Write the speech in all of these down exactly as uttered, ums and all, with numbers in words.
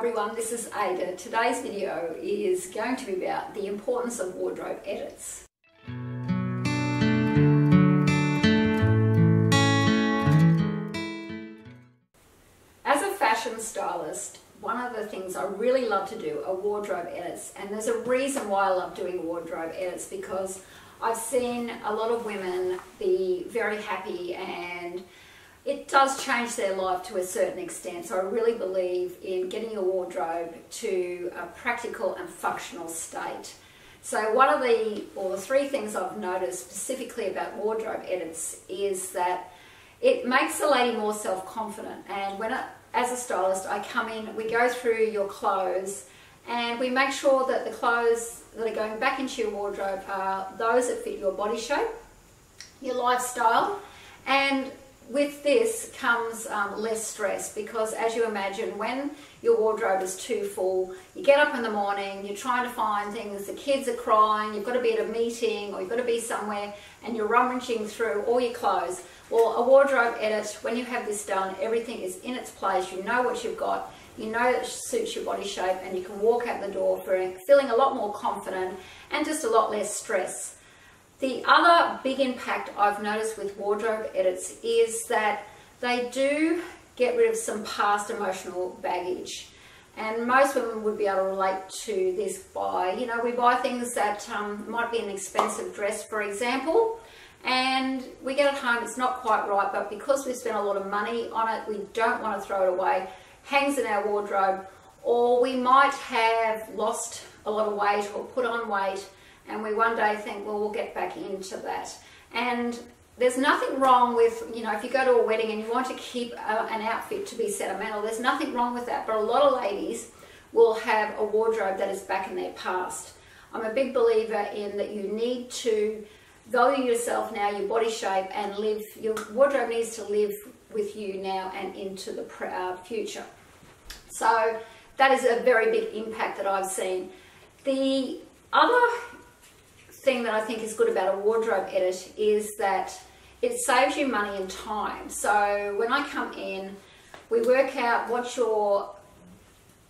Hi everyone, this is Ada. Today's video is going to be about the importance of wardrobe edits. As a fashion stylist, one of the things I really love to do are wardrobe edits, and there's a reason why I love doing wardrobe edits, because I've seen a lot of women be very happy and it does change their life to a certain extent. So I really believe in getting your wardrobe to a practical and functional state. So one of the, or three things I've noticed specifically about wardrobe edits is that it makes a lady more self-confident. And when, I, as a stylist, I come in, we go through your clothes and we make sure that the clothes that are going back into your wardrobe are those that fit your body shape, your lifestyle, and with this comes um, less stress, because as you imagine, when your wardrobe is too full, you get up in the morning, you're trying to find things, the kids are crying, you've got to be at a meeting or you've got to be somewhere and you're rummaging through all your clothes. Well, a wardrobe edit, when you have this done, everything is in its place, you know what you've got, you know that suits your body shape, and you can walk out the door feeling a lot more confident and just a lot less stress. The other big impact I've noticed with wardrobe edits is that they do get rid of some past emotional baggage. And most women would be able to relate to this by, you know, we buy things that um, might be an expensive dress, for example, and we get it home, it's not quite right, but because we've spent a lot of money on it, we don't want to throw it away, hangs in our wardrobe, or we might have lost a lot of weight or put on weight, and we one day think, well, we'll get back into that. And there's nothing wrong with, you know, if you go to a wedding and you want to keep a, an outfit to be sentimental, there's nothing wrong with that. But a lot of ladies will have a wardrobe that is back in their past. I'm a big believer in that you need to value yourself now, your body shape, and live, your wardrobe needs to live with you now and into the uh, future. So that is a very big impact that I've seen. The other thing that I think is good about a wardrobe edit is that it saves you money and time. So when I come in, we work out what your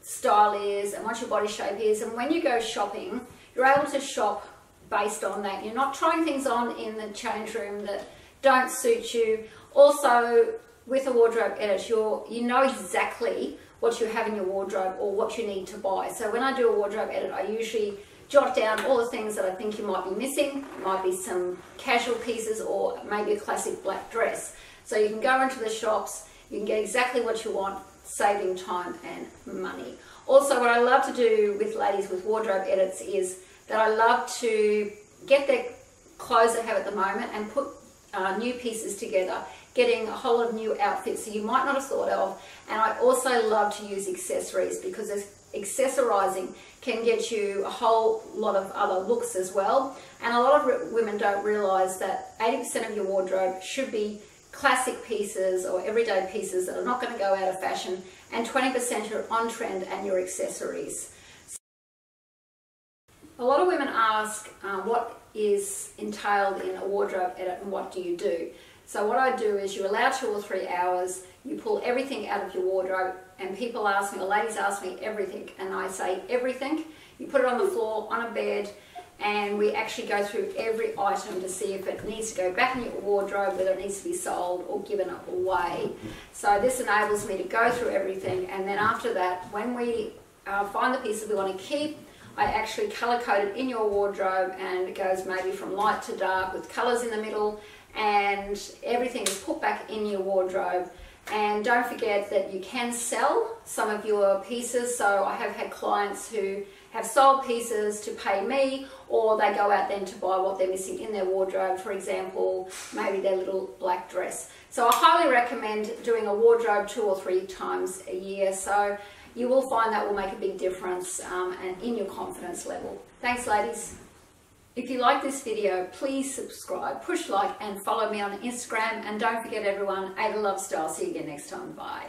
style is and what your body shape is, and when you go shopping, you're able to shop based on that. You're not trying things on in the change room that don't suit you. Also, with a wardrobe edit, you're, you know exactly what you have in your wardrobe or what you need to buy. So when I do a wardrobe edit, I usually jot down all the things that I think you might be missing. It might be some casual pieces or maybe a classic black dress. So you can go into the shops, you can get exactly what you want, saving time and money. Also, what I love to do with ladies with wardrobe edits is that I love to get their clothes they have at the moment and put uh, new pieces together, getting a whole lot of new outfits that you might not have thought of. And I also love to use accessories, because there's accessorizing can get you a whole lot of other looks as well, and a lot of women don't realize that eighty percent of your wardrobe should be classic pieces or everyday pieces that are not going to go out of fashion, and twenty percent are on trend and your accessories. A lot of women ask uh, what is entailed in a wardrobe edit and what do you do. So what I do is you allow two or three hours, you pull everything out of your wardrobe, and people ask me, or ladies ask me, everything, and I say everything. You put it on the floor, on a bed, and we actually go through every item to see if it needs to go back in your wardrobe, whether it needs to be sold or given up away. So this enables me to go through everything, and then after that, when we uh, find the pieces we want to keep, I actually color code it in your wardrobe, and it goes maybe from light to dark with colors in the middle, and everything is put back in your wardrobe. And don't forget that you can sell some of your pieces. So I have had clients who have sold pieces to pay me, or they go out then to buy what they're missing in their wardrobe, for example, maybe their little black dress. So I highly recommend doing a wardrobe two or three times a year. So you will find that will make a big difference um, and in your confidence level. Thanks, ladies. If you like this video, please subscribe, push like, and follow me on Instagram. And don't forget, everyone, Ada loves style. See you again next time. Bye.